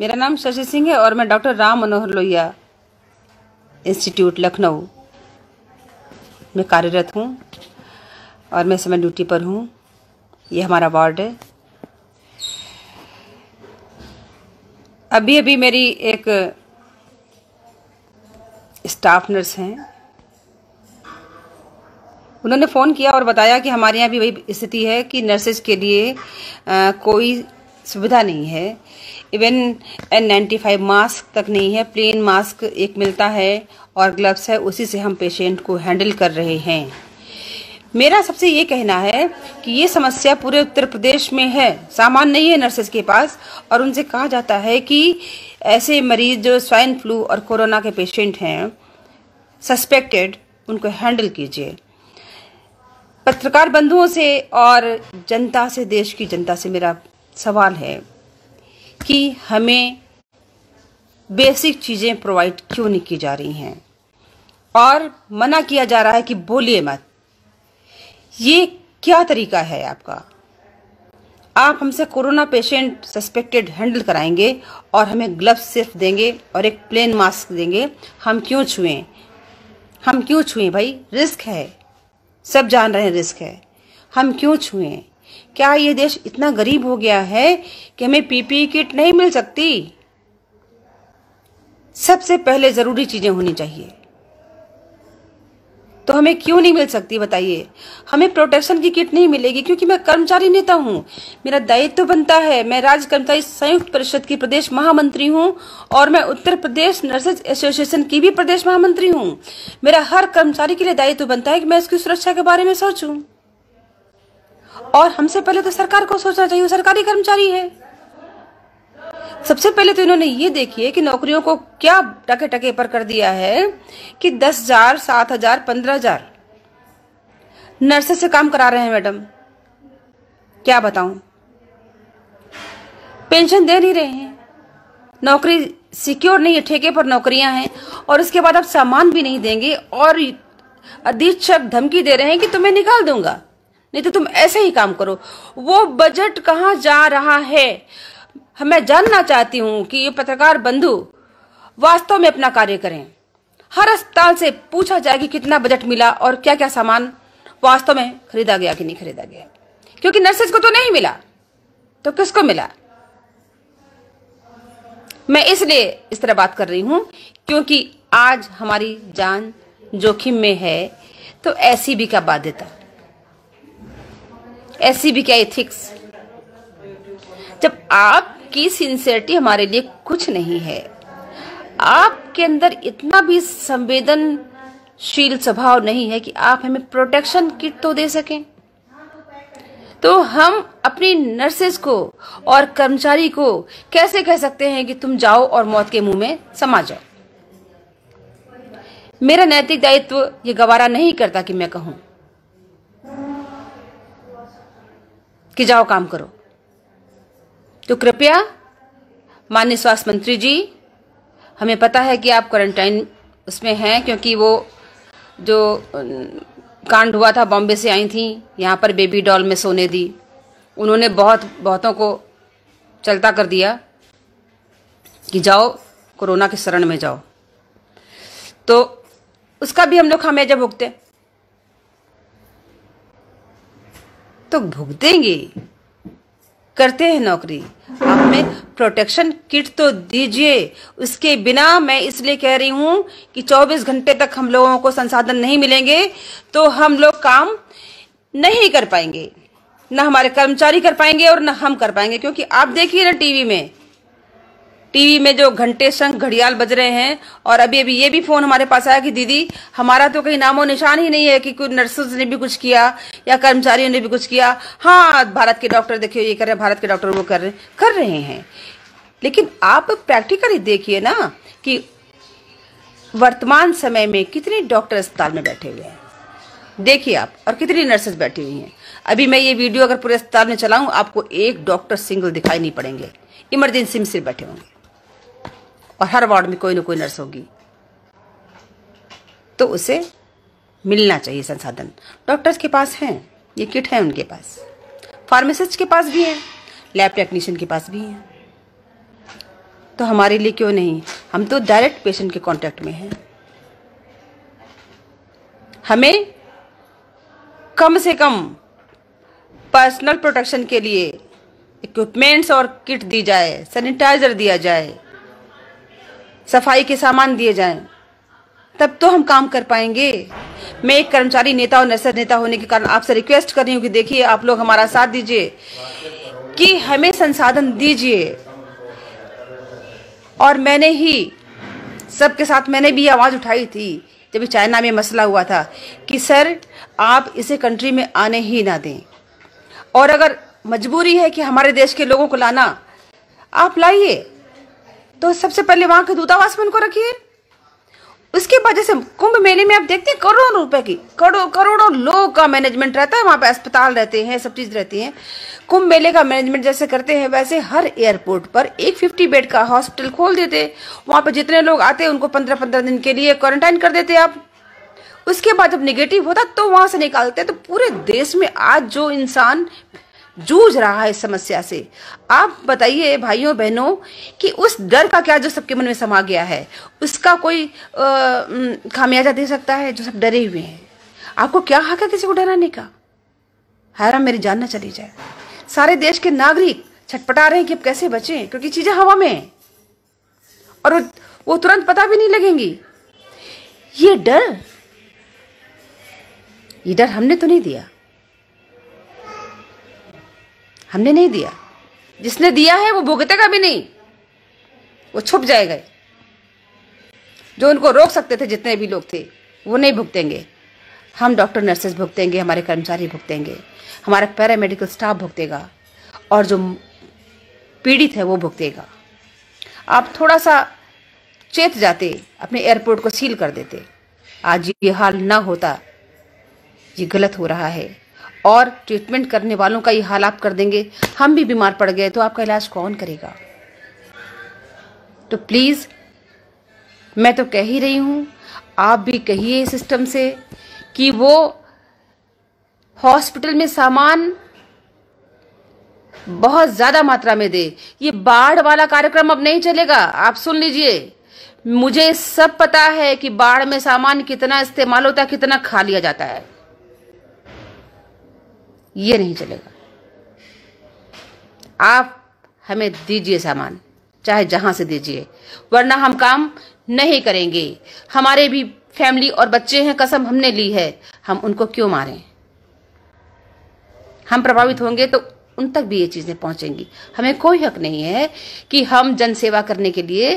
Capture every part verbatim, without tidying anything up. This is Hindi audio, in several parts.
मेरा नाम शशि सिंह है और मैं डॉक्टर राम मनोहर लोहिया इंस्टीट्यूट लखनऊ में कार्यरत हूँ और मैं समय ड्यूटी पर हूँ। ये हमारा वार्ड है। अभी अभी मेरी एक स्टाफ नर्स हैं, उन्होंने फ़ोन किया और बताया कि हमारे यहाँ भी वही स्थिति है कि नर्सेज के लिए आ, कोई सुविधा नहीं है। Even N ninety five mask तक नहीं है, प्लेन मास्क एक मिलता है और ग्लव्स है, उसी से हम पेशेंट को हैंडल कर रहे हैं। मेरा सबसे ये कहना है कि ये समस्या पूरे उत्तर प्रदेश में है, सामान नहीं है नर्सेज के पास। और उनसे कहा जाता है कि ऐसे मरीज जो स्वाइन फ्लू और कोरोना के पेशेंट हैं सस्पेक्टेड, उनको हैंडल कीजिए। पत्रकार बंधुओं से और जनता से, देश की जनता से मेरा सवाल है कि हमें बेसिक चीज़ें प्रोवाइड क्यों नहीं की जा रही हैं और मना किया जा रहा है कि बोलिए मत। ये क्या तरीका है आपका? आप हमसे कोरोना पेशेंट सस्पेक्टेड हैंडल कराएंगे और हमें ग्लव्स सिर्फ देंगे और एक प्लेन मास्क देंगे। हम क्यों छुएं? हम क्यों छुएं भाई? रिस्क है, सब जान रहे हैं रिस्क है, हम क्यों छुएं? क्या ये देश इतना गरीब हो गया है कि हमें पीपीई किट नहीं मिल सकती? सबसे पहले ज़रूरी चीज़ें होनी चाहिए, तो हमें क्यों नहीं मिल सकती बताइए? हमें प्रोटेक्शन की किट नहीं मिलेगी क्योंकि मैं कर्मचारी नेता हूँ, मेरा दायित्व बनता है। मैं राज्य कर्मचारी संयुक्त परिषद की प्रदेश महामंत्री हूँ और मैं उत्तर प्रदेश नर्सिस एसोसिएशन की भी प्रदेश महामंत्री हूँ। मेरा हर कर्मचारी के लिए दायित्व बनता है कि मैं उसकी सुरक्षा के बारे में सोचूँ। और हमसे पहले तो सरकार को सोचना चाहिए, सरकारी कर्मचारी है। सबसे पहले तो इन्होंने ये देखिए कि नौकरियों को क्या टके टके पर कर दिया है कि दस हजार सात हजार पंद्रह हजार नर्सेस से काम करा रहे हैं। मैडम क्या बताऊं, पेंशन दे नहीं रहे हैं, नौकरी सिक्योर नहीं है, ठेके पर नौकरियां हैं और उसके बाद आप सामान भी नहीं देंगे और अधीक्षक धमकी दे रहे हैं कि तुम्हें निकाल दूंगा नहीं तो तुम ऐसे ही काम करो। वो बजट कहाँ जा रहा है? मैं जानना चाहती हूँ कि ये पत्रकार बंधु वास्तव में अपना कार्य करें। हर अस्पताल से पूछा जाए कि कितना बजट मिला और क्या क्या सामान वास्तव में खरीदा गया कि नहीं खरीदा गया, क्योंकि नर्सेज को तो नहीं मिला तो किसको मिला? मैं इसलिए इस तरह बात कर रही हूँ क्योंकि आज हमारी जान जोखिम में है। तो एसीबी का बाध्यता, एसीबी का एथिक्स, जब आपकी सिंसियरिटी हमारे लिए कुछ नहीं है, आपके अंदर इतना भी संवेदनशील स्वभाव नहीं है कि आप हमें प्रोटेक्शन किट तो दे सकें, तो हम अपनी नर्सेज को और कर्मचारी को कैसे कह सकते हैं कि तुम जाओ और मौत के मुंह में समा जाओ? मेरा नैतिक दायित्व ये गवारा नहीं करता कि मैं कहूं कि जाओ काम करो। तो कृपया माननीय स्वास्थ्य मंत्री जी, हमें पता है कि आप क्वारंटाइन उसमें हैं क्योंकि वो जो कांड हुआ था, बॉम्बे से आई थी, यहाँ पर बेबी डॉल में सोने दी, उन्होंने बहुत बहुतों को चलता कर दिया कि जाओ कोरोना के शरण में जाओ, तो उसका भी हम लोग खामियाजा भुगते तो भुगतेंगे। करते हैं नौकरी, आप हमें प्रोटेक्शन किट तो दीजिए। उसके बिना मैं इसलिए कह रही हूँ कि चौबीस घंटे तक हम लोगों को संसाधन नहीं मिलेंगे तो हम लोग काम नहीं कर पाएंगे, ना हमारे कर्मचारी कर पाएंगे और ना हम कर पाएंगे। क्योंकि आप देखिए ना टीवी में, टीवी में जो घंटे शंख घड़ियाल बज रहे हैं। और अभी अभी ये भी फोन हमारे पास आया कि दीदी हमारा तो कहीं नामो निशान ही नहीं है कि कोई नर्सेज ने भी कुछ किया या कर्मचारियों ने भी कुछ किया। हाँ, भारत के डॉक्टर देखिए ये कर रहे हैं, भारत के डॉक्टर वो कर रहे कर रहे हैं, लेकिन आप प्रैक्टिकली देखिए ना कि वर्तमान समय में कितने डॉक्टर अस्पताल में बैठे हुए हैं, देखिए आप, और कितनी नर्सेज बैठी हुई हैं। अभी मैं ये वीडियो अगर पूरे अस्पताल में चलाऊं आपको एक डॉक्टर सिंगल दिखाई नहीं पड़ेंगे, इमरजेंसी में सिर्फ बैठे होंगे और हर वार्ड में कोई ना कोई नर्स होगी। तो उसे मिलना चाहिए संसाधन। डॉक्टर्स के पास हैं, ये किट है उनके पास, फार्मासिस्ट के पास भी है, लैब टेक्नीशियन के पास भी है। तो हमारे लिए क्यों नहीं, हम तो डायरेक्ट पेशेंट के कांटेक्ट में हैं। हमें कम से कम पर्सनल प्रोटेक्शन के लिए इक्विपमेंट्स और किट दी जाए, सैनिटाइजर दिया जाए, सफाई के सामान दिए जाएं, तब तो हम काम कर पाएंगे। मैं एक कर्मचारी नेता और नर्स नेता होने के कारण आपसे रिक्वेस्ट कर रही हूँ कि देखिए, आप लोग हमारा साथ दीजिए कि हमें संसाधन दीजिए। और मैंने ही सबके साथ मैंने भी आवाज़ उठाई थी जब चाइना में मसला हुआ था कि सर आप इसे कंट्री में आने ही ना दें, और अगर मजबूरी है कि हमारे देश के लोगों को लाना, आप लाइए, तो सबसे पहले वहाँ के दूतावास में उनको रखिए। उसके बाद जैसे कुंभ मेले में आप देखते हैं करोड़ों रुपए की करोड़ों करोड़ों लोग का मैनेजमेंट रहता है, वहाँ पे अस्पताल रहते हैं, सब चीज़ रहती है। कुंभ मेले का मैनेजमेंट जैसे करते हैं वैसे हर एयरपोर्ट पर एक पचास बेड का हॉस्पिटल खोल देते, वहाँ पे जितने लोग आते उनको पंद्रह पंद्रह दिन के लिए क्वारंटाइन कर देते आप। उसके बाद जब निगेटिव होता तो वहाँ से निकालते। तो पूरे देश में आज जो इंसान जूझ रहा है इस समस्या से, आप बताइए भाइयों बहनों कि उस डर का क्या जो सबके मन में समा गया है, उसका कोई खामियाजा दे सकता है? जो सब डरे हुए हैं, आपको क्या हक है किसी को डराने का? हैरान, मेरी जान ना चली जाए। सारे देश के नागरिक छटपटा रहे हैं कि अब कैसे बचें, क्योंकि चीजें हवा में हैं और वो तुरंत पता भी नहीं लगेंगी। ये डर ये डर हमने तो नहीं दिया, हमने नहीं दिया। जिसने दिया है वो भुगतेगा भी नहीं, वो छुप जाएगा। जो उनको रोक सकते थे जितने भी लोग थे वो नहीं भुगतेंगे। हम डॉक्टर नर्सेस भुगतेंगे, हमारे कर्मचारी भुगतेंगे, हमारा पैरामेडिकल स्टाफ भुगतेगा, और जो पीड़ित है वो भुगतेगा। आप थोड़ा सा चेत जाते, अपने एयरपोर्ट को सील कर देते, आज ये हाल ना होता। ये गलत हो रहा है, और ट्रीटमेंट करने वालों का ये हाल आप कर देंगे। हम भी बीमार पड़ गए तो आपका इलाज कौन करेगा? तो प्लीज़, मैं तो कह ही रही हूँ, आप भी कहिए सिस्टम से कि वो हॉस्पिटल में सामान बहुत ज़्यादा मात्रा में दे। ये बाढ़ वाला कार्यक्रम अब नहीं चलेगा। आप सुन लीजिए, मुझे सब पता है कि बाढ़ में सामान कितना इस्तेमाल होता है, कितना खा लिया जाता है। ये नहीं चलेगा। आप हमें दीजिए सामान, चाहे जहां से दीजिए, वरना हम काम नहीं करेंगे। हमारे भी फैमिली और बच्चे हैं, कसम हमने ली है, हम उनको क्यों मारें? हम प्रभावित होंगे तो उन तक भी ये चीजें पहुंचेंगी। हमें कोई हक नहीं है कि हम जनसेवा करने के लिए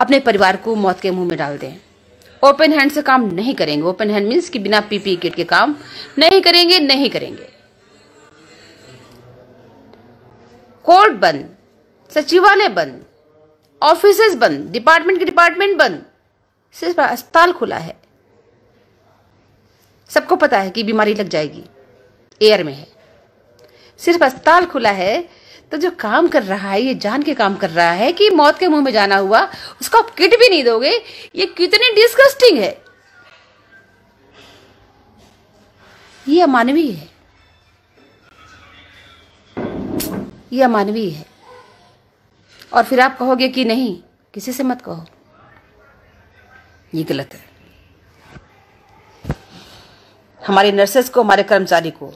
अपने परिवार को मौत के मुंह में डाल दें। ओपन हैंड से काम नहीं करेंगे। ओपन हैंड मीन्स कि बिना पीपीई किट के काम नहीं करेंगे, नहीं करेंगे। कोर्ट बंद, सचिवालय बंद, ऑफिसेज बंद, डिपार्टमेंट के डिपार्टमेंट बंद, सिर्फ अस्पताल खुला है। सबको पता है कि बीमारी लग जाएगी, एयर में है, सिर्फ अस्पताल खुला है। तो जो काम कर रहा है ये जान के काम कर रहा है कि मौत के मुंह में जाना हुआ, उसको आप किट भी नहीं दोगे। ये कितनी डिस्गस्टिंग है, ये अमानवीय है, यह अमानवीय है। और फिर आप कहोगे कि नहीं, किसी से मत कहो। ये गलत है। हमारे नर्सेस को, हमारे कर्मचारी को,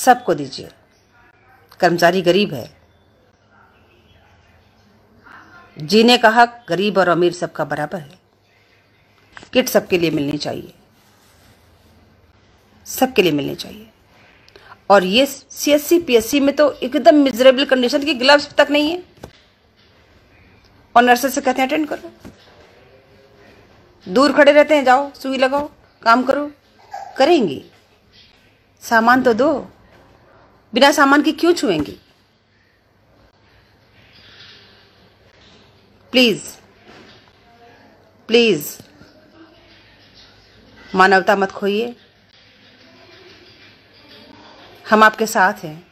सबको दीजिए। कर्मचारी गरीब है, जीने का हक गरीब और अमीर सबका बराबर है। किट सबके लिए मिलनी चाहिए, सबके लिए मिलनी चाहिए। और ये C S C P S C में तो एकदम मिजरेबल कंडीशन की ग्लव्स तक नहीं है, और नर्सेस से कहते हैं अटेंड करो, दूर खड़े रहते हैं, जाओ सुई लगाओ, काम करो। करेंगी, सामान तो दो, बिना सामान के क्यों छुएंगी? प्लीज प्लीज, मानवता मत खोइए। हम आपके साथ हैं।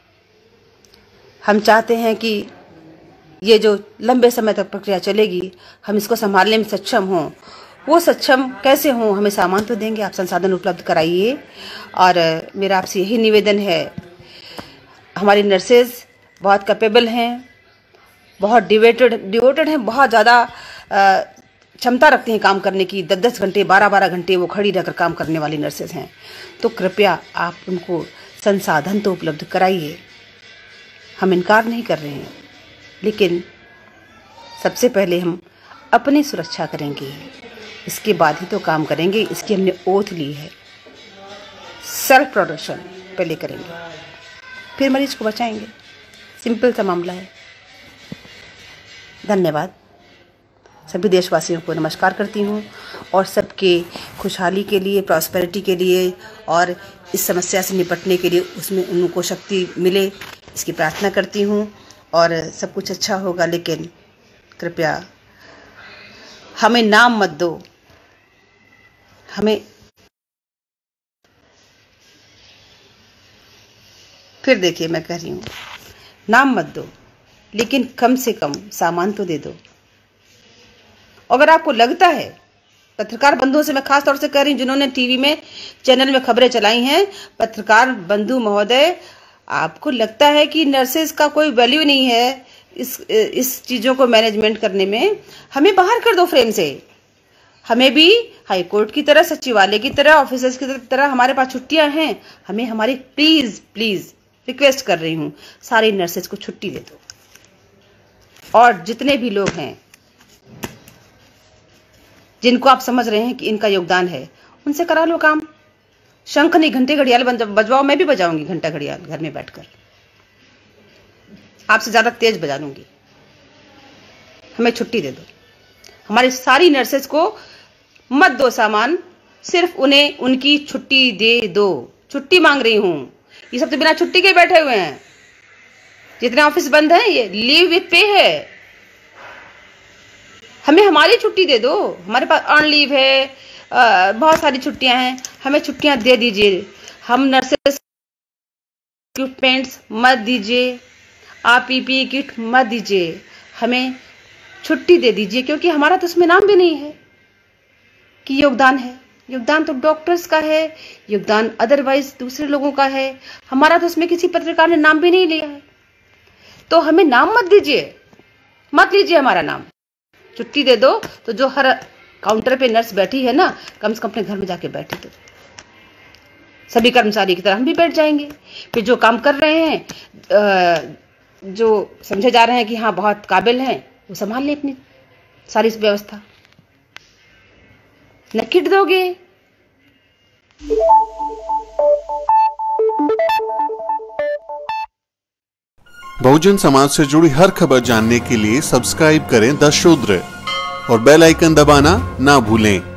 हम चाहते हैं कि ये जो लंबे समय तक प्रक्रिया चलेगी, हम इसको संभालने में सक्षम हों। वो सक्षम कैसे हों? हमें सामान तो देंगे, आप संसाधन उपलब्ध कराइए। और मेरा आपसे यही निवेदन है, हमारी नर्सेज बहुत कैपेबल हैं, बहुत डिवेटेड डिवोटेड हैं, बहुत ज़्यादा क्षमता रखते हैं काम करने की। दस दस घंटे बारह बारह घंटे वो खड़ी रहकर काम करने वाली नर्सेज हैं। तो कृपया आप उनको संसाधन तो उपलब्ध कराइए, हम इनकार नहीं कर रहे हैं, लेकिन सबसे पहले हम अपनी सुरक्षा करेंगे, इसके बाद ही तो काम करेंगे। इसकी हमने ओथ ली है। सेल्फ प्रोटेक्शन पहले करेंगे, फिर मरीज को बचाएंगे। सिंपल सा मामला है। धन्यवाद। सभी देशवासियों को नमस्कार करती हूँ और सबके खुशहाली के लिए, प्रॉस्पेरिटी के लिए और इस समस्या से निपटने के लिए उसमें उनको शक्ति मिले, इसकी प्रार्थना करती हूँ। और सब कुछ अच्छा होगा, लेकिन कृपया हमें नाम मत दो, हमें फिर देखिए मैं कह रही हूँ नाम मत दो, लेकिन कम से कम सामान तो दे दो। अगर आपको लगता है, पत्रकार बंधुओं से मैं खास तौर से कह रही हूँ जिन्होंने टीवी में चैनल में खबरें चलाई हैं, पत्रकार बंधु महोदय, आपको लगता है कि नर्सेज का कोई वैल्यू नहीं है इस इस चीज़ों को मैनेजमेंट करने में, हमें बाहर कर दो फ्रेम से। हमें भी हाईकोर्ट की तरह, सचिवालय की तरह, ऑफिसर्स की तरह हमारे पास छुट्टियां हैं। हमें हमारी प्लीज प्लीज रिक्वेस्ट कर रही हूँ, सारी नर्सेज को छुट्टी दे दो। और जितने भी लोग हैं जिनको आप समझ रहे हैं कि इनका योगदान है, उनसे करा लो काम। शंख नहीं, घंटे घड़ियाल बजवाओ। मैं भी बजाऊंगी घंटा घड़ियाल घर में बैठकर, आपसे ज्यादा तेज बजा लूंगी। हमें छुट्टी दे दो, हमारी सारी नर्सेज को मत दो सामान, सिर्फ उन्हें उनकी छुट्टी दे दो। छुट्टी मांग रही हूं। ये सब तो बिना छुट्टी के बैठे हुए हैं, जितने ऑफिस बंद हैं, ये लीव विथ पे है। हमें हमारी छुट्टी दे दो। हमारे पास अर्न लीव है, आ, बहुत सारी छुट्टियां हैं, हमें छुट्टियां दे दीजिए। हम नर्सेस इक्विपमेंट्स मत दीजिए, आप पीपीई किट मत दीजिए, हमें छुट्टी दे दीजिए, क्योंकि हमारा तो उसमें नाम भी नहीं है कि योगदान है। योगदान तो डॉक्टर्स का है, योगदान अदरवाइज दूसरे लोगों का है, हमारा तो उसमें किसी पत्रकार ने नाम भी नहीं लिया है। तो हमें नाम मत दीजिए, मत लीजिए हमारा नाम। छुट्टी दे दो तो जो हर काउंटर पे नर्स बैठी है ना, कम से कम अपने घर में जाके बैठी तो सभी कर्मचारी की तरह हम भी बैठ जाएंगे। फिर जो काम कर रहे हैं, जो समझे जा रहे हैं कि हाँ बहुत काबिल हैं, वो संभाल ले अपनी सारी व्यवस्था। न किट दोगे, बहुजन समाज से जुड़ी हर खबर जानने के लिए सब्सक्राइब करें द शूद्र और बेल आइकन दबाना ना भूलें।